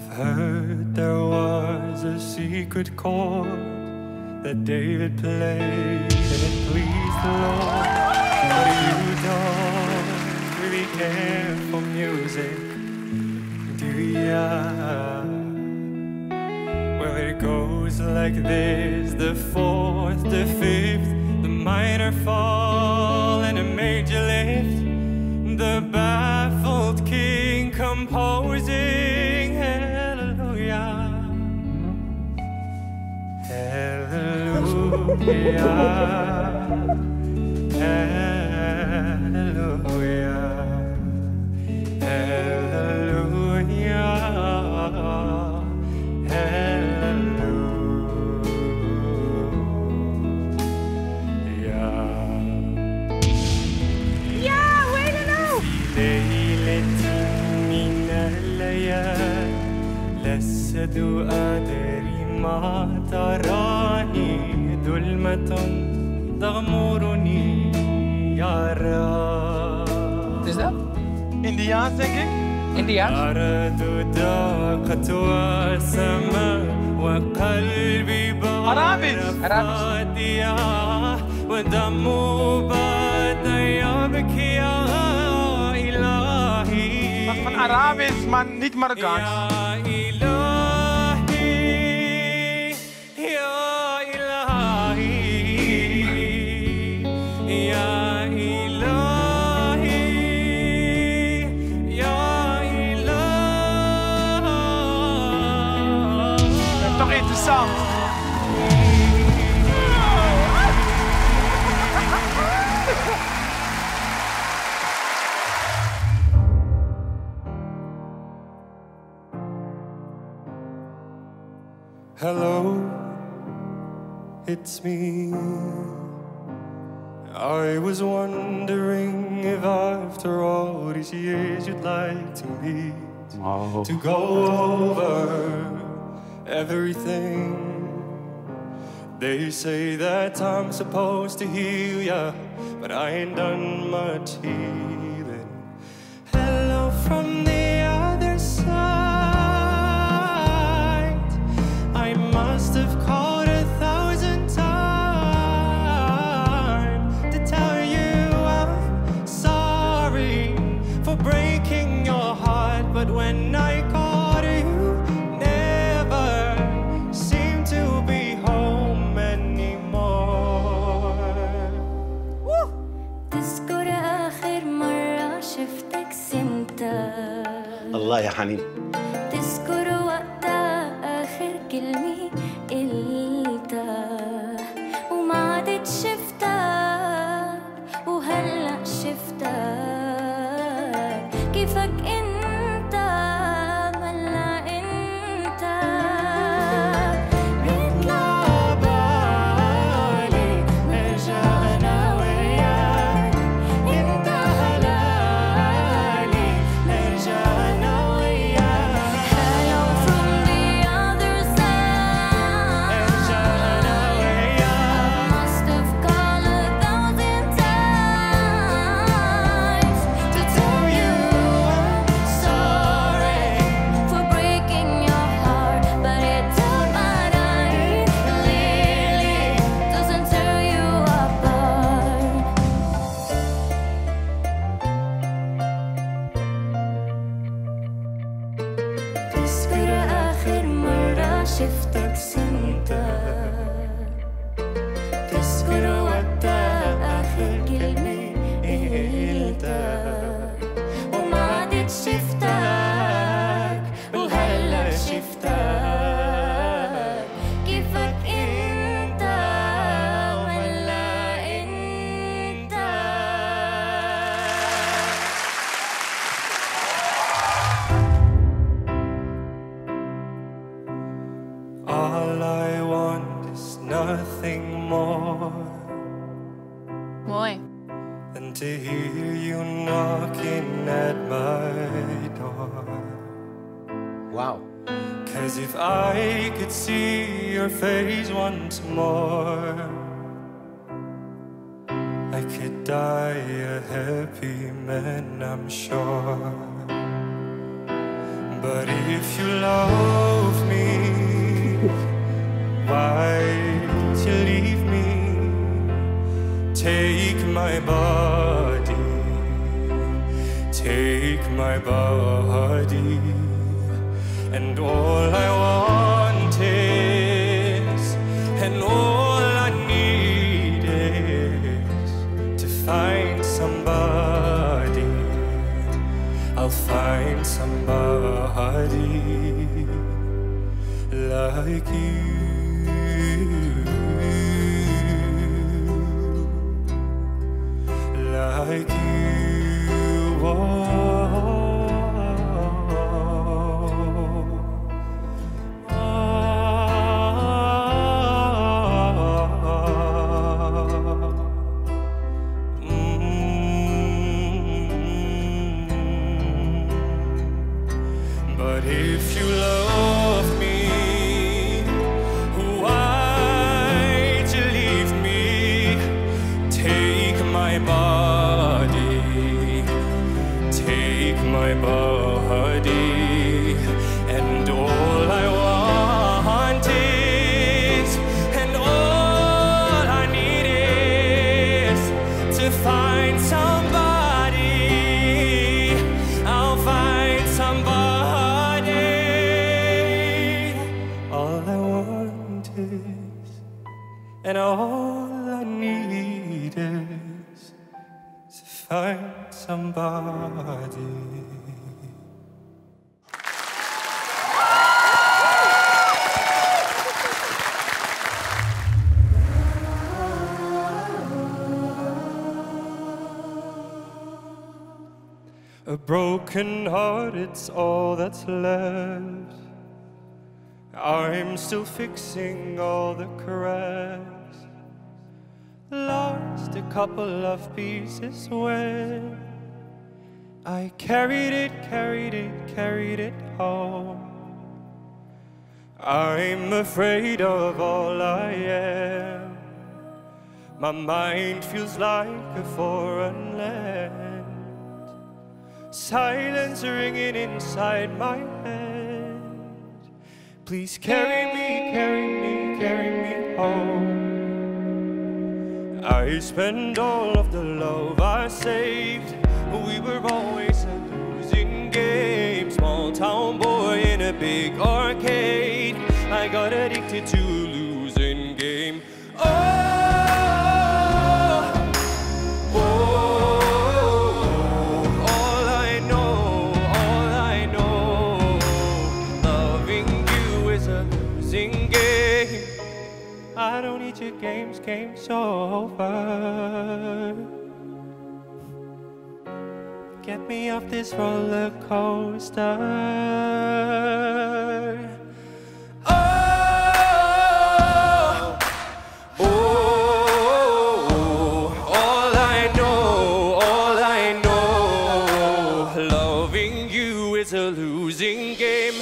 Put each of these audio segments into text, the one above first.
I've heard there was a secret chord that David played and it pleased the Lord. But you don't really care for music, do ya? Well, it goes like this: the fourth, the fifth, the minor fall and a major lift. The baffled king composing Hallelujah, Hallelujah, Hallelujah, Hallelujah, Hallelujah. Yeah, way to know! Wat is dat? Indiaans, denk ik. Indiaans? Arabisch! Arabisch. Wat van Arabisch, maar niet Marokkaans. Hello, it's me. I was wondering if after all these years you'd like to meet, to go over everything. They say that I'm supposed to heal ya, but I ain't done much healing. Hello from the other side. I must have called 1,000 times to tell you I'm sorry for breaking your heart, but when I called you, الله يا حنين تذكر وقتها آخر كلمة قلتها وما عدت شفتك وهلأ شفتك كيفك انت ملا انت بيطلع بالي ارجع انا وياك انت هلالي ارجع But if you love me, why did you leave me? Take my body, take my body, and all I want is, and all I need is to find somebody. I'll find somebody like you, like you. Oh. And all I need is to find somebody. A broken heart, it's all that's left. I'm still fixing all the cracks. Lost a couple of pieces when I carried it, carried it, carried it home. I'm afraid of all I am. My mind feels like a foreign land. Silence ringing inside my head. Please carry me, carry me, carry me home. I spent all of the love I saved. We were always a losing game. Small town boy in a big arcade. I got addicted to losing game. Oh! I don't need your games, game's over. Get me off this roller coaster. Oh, oh, oh, all I know, loving you is a losing game.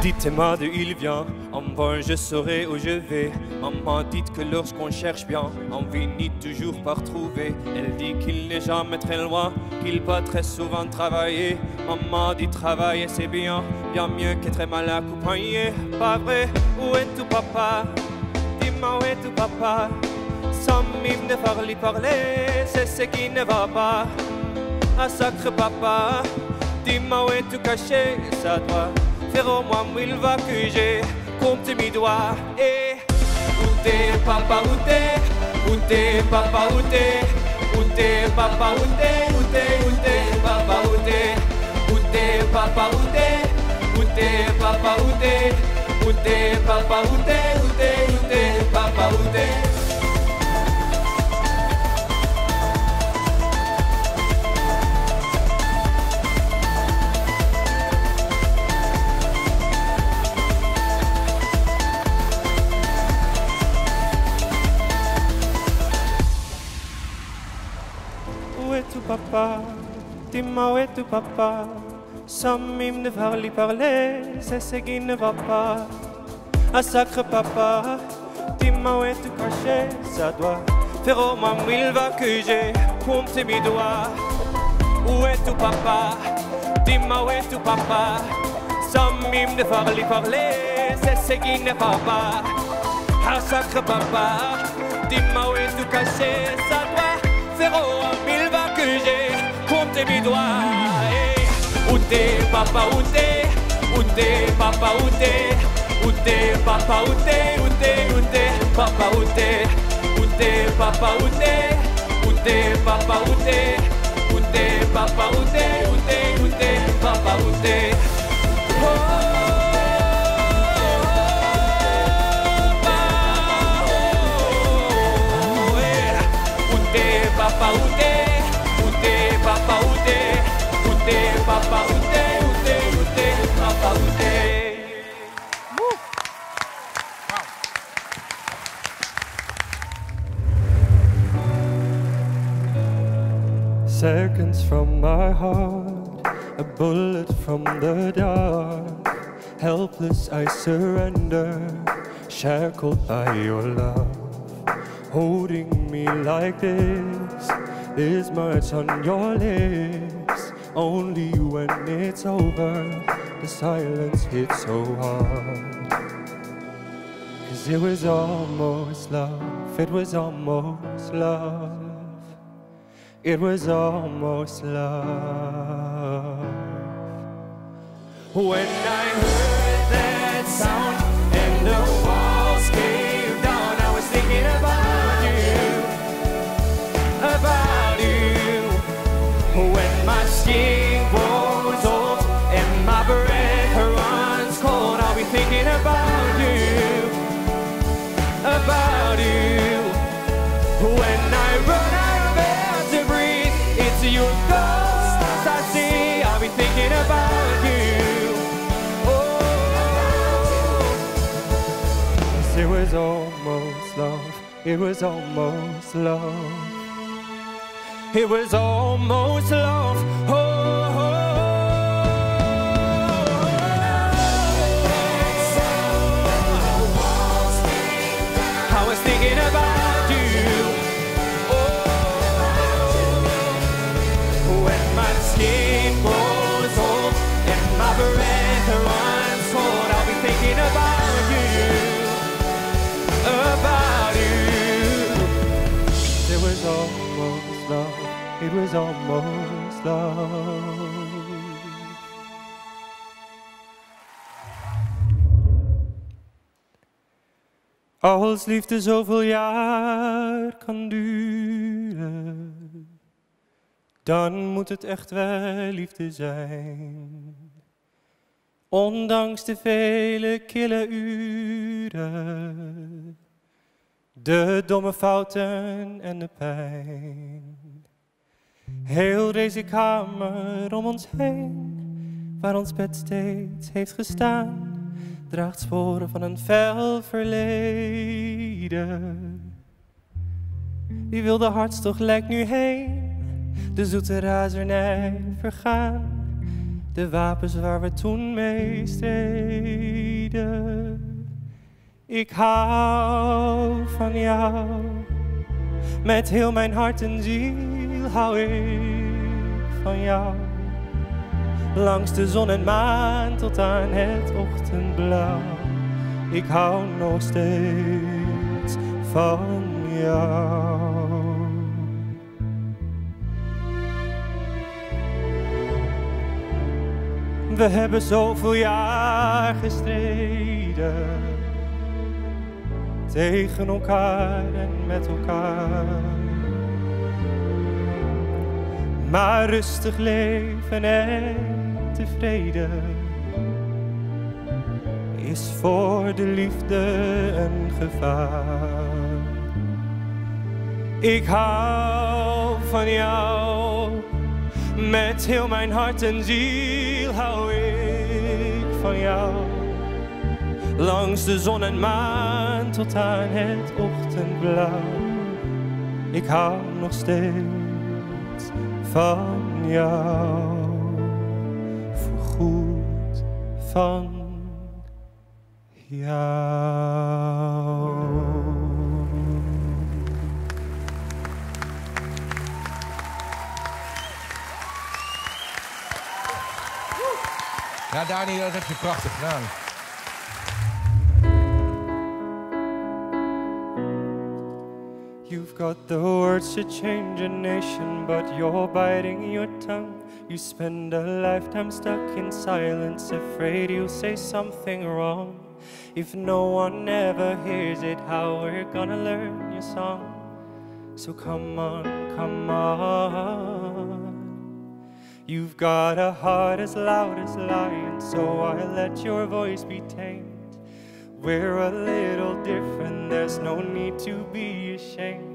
Dites-moi d'où il vient, enfin je saurai où je vais. Maman dit que lorsqu'on cherche bien, on finit toujours par trouver. Elle dit qu'il n'est jamais très loin, qu'il va très souvent travailler. Maman dit travailler c'est bien, bien mieux qu'être mal accompagné. Pas vrai, où est tout papa? Dis-moi où est tout papa? Sans mime de parler, parler, c'est ce qui ne va pas. Ah sacré papa, dis-moi où est tout caché, ça doit faire au moins mille va que j'ai compté mes doigts. Et où t'es papa, où t'es? Où t'es papa, où t'es? Où t'es papa, où t'es? Où t'es? Où t'es papa, où t'es? Où t'es papa, où t'es? Où t'es papa, où t'es? Où t'es papa, où t'es? Où t'es? Où t'es papa, où t'es? mauvais tout papa, t'es mauvais tout papa. Sans mime ne va lui parler, c'est ce qui ne va pas. Un sacré papa, t'es mauvais tout caché, ça doit faire au moins 1000 va que j'ai pompé mes doigts. Où est tout papa, t'es mauvais tout papa. Sans mime ne va lui parler, c'est ce qui ne va pas. Un sacré papa, t'es mauvais tout caché, ça doit faire au moins 1000 va que j'ai pompé mes doigts. Ute papa ute, ute papa ute, ute papa ute, ute ute papa ute, ute papa ute, ute papa ute, ute papa ute, ute ute papa ute. Ute papa ute, ute papa ute. Papaoutai, outai, outai, papaoutai. Wow. Seconds from my heart, a bullet from the dark. Helpless I surrender, shackled by your love. Holding me like this, there's much on your lips. Only when it's over, the silence hit so hard. Cause it was almost love, it was almost love. It was almost love. When I heard that sound and the walls came down, I was thinking about you, when my skin grows old and my breath runs cold, I'll be thinking about you, when I run out of air to breathe, it's your ghost I see, I'll be thinking about you, oh. It was almost love, it was almost love. It was almost love. Oh, I was thinking about you. Oh, when my skin grows old and my breath runs cold, I'll be thinking about you. About you. It was almost. Love, it was almost love. Als liefde zoveel jaar kan duren, dan moet het echt wel liefde zijn. Ondanks de vele kille uren, de domme fouten en de pijn. Heel deze kamer om ons heen, waar ons bed steeds heeft gestaan, draagt sporen van een fel verleden. Die wilde hartstocht lijkt nu heen, de zoete razernij vergaan, de wapens waar we toen mee streden. Ik hou van jou, met heel mijn hart en ziel hou ik van jou. Langs de zon en maan tot aan het ochtendblauw, ik hou nog steeds van jou. We hebben zoveel jaar gestreden, tegen elkaar en met elkaar. Maar rustig leven en tevreden is voor de liefde een gevaar. Ik hou van jou, met heel mijn hart en ziel hou ik van jou. Langs de zon en maan tot aan het ochtendblauw, ik hou nog steeds van jou, voorgoed van jou. Ja, Dani, dat heb je prachtig gedaan. You've got the words to change a nation, but you're biting your tongue. You spend a lifetime stuck in silence, afraid you'll say something wrong. If no one ever hears it, how we're gonna learn your song? So come on, come on. You've got a heart as loud as lion, so I let your voice be tamed. We're a little different, there's no need to be ashamed.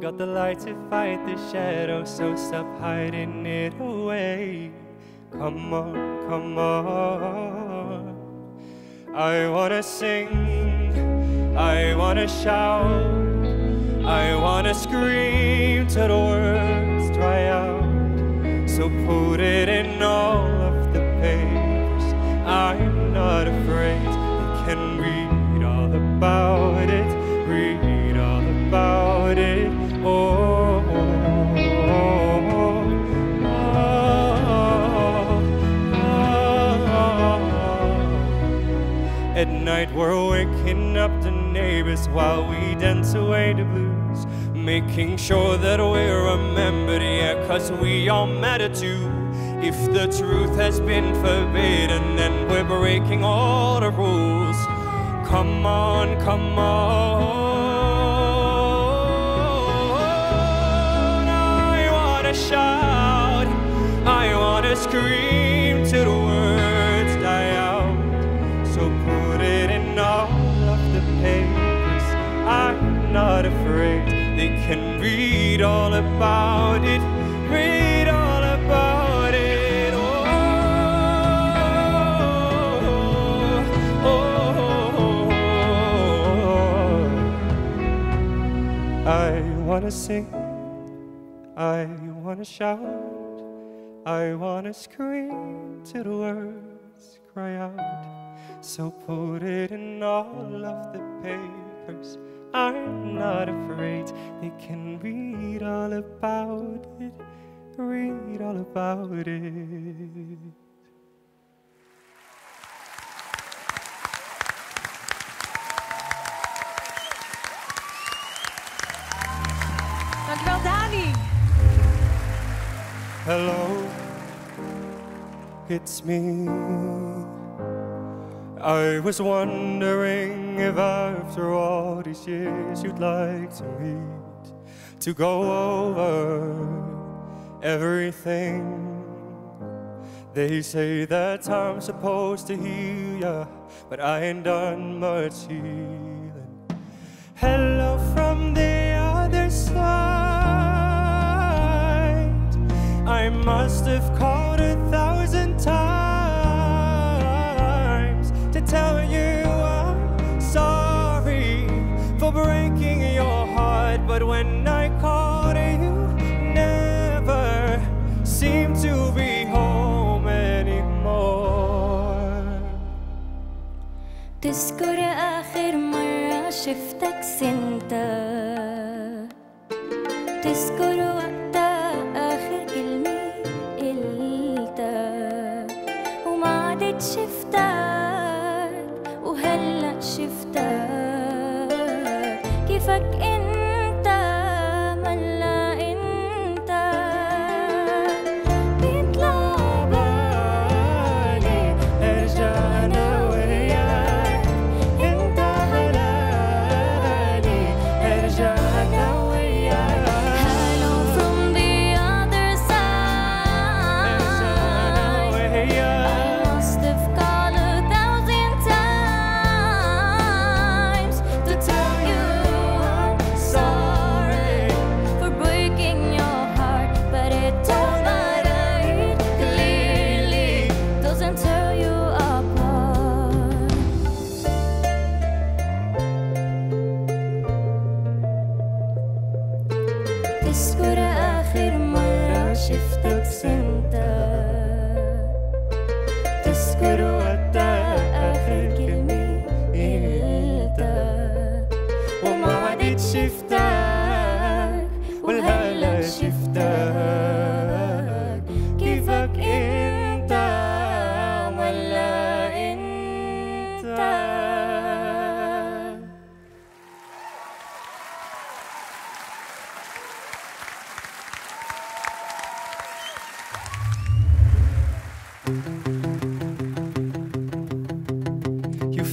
Got the light to fight the shadow, so stop hiding it away. Come on, come on. I wanna sing, I wanna shout, I wanna scream till the words dry out. So put it in all of the papers, I'm not afraid. And read all about it, read all about it, oh, oh, oh, oh, oh. At night we're waking up the neighbors while we dance away the blues, making sure that we're remembered, yeah, cause we all matter too. If the truth has been forbidden, then we're breaking all the rules. Come on, come on. I wanna shout, I wanna scream till the words die out. So put it in all of the papers, I'm not afraid. They can read all about it, read all about it. I wanna sing, I wanna shout, I wanna scream till the words cry out. So put it in all of the papers, I'm not afraid. They can read all about it, read all about it. Dankjewel, Dani. Hello, it's me. I was wondering if after all these years you'd like to meet, to go over everything. They say that time's supposed to heal ya, but I ain't done much healing. Hello from the other side. I must have called 1,000 times to tell you I'm sorry for breaking your heart, but when I called you never seemed to be home anymore. تذكر آخر مرة شفتك سنتا، تذكر وقتها آخر كلمة قلتها، وما عدت شفتك وهلأ شفتك. كيفك انت ملا انت بيطلع بالي ارجع انا وياك، انت حلالي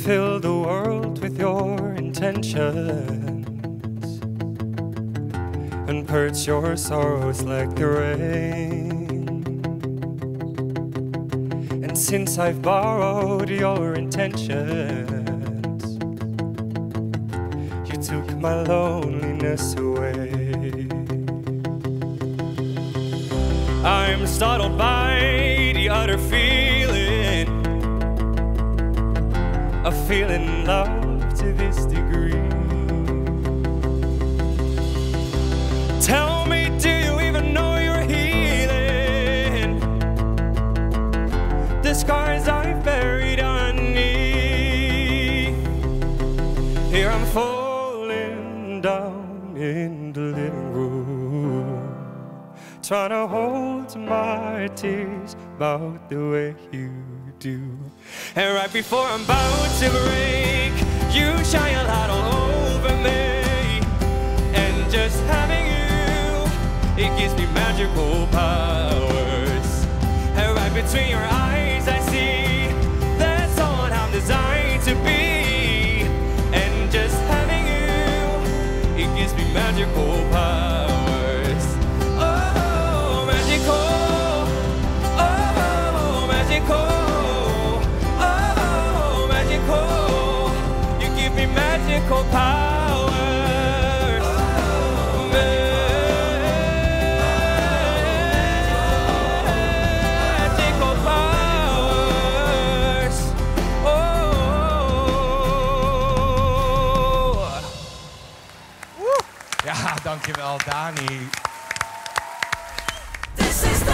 fill the world with your intentions and purge your sorrows like the rain. And since I've borrowed your intentions, you took my loneliness away. I'm startled by the utter feeling, of feeling love to this degree. Tell me, do you even know you're healing the scars I've buried underneath? Here I'm falling down in the living room, trying to hold my tears about the way you do. And right before I'm about to break, you shine a light all over me. And just having you, it gives me magical powers. And right between your eyes I see that someone I'm designed to be. And just having you, it gives me magical powers. Oh, magical. Oh, magical. Magical powers. Oh, magical powers. Oh. Ja, dankjewel Dani.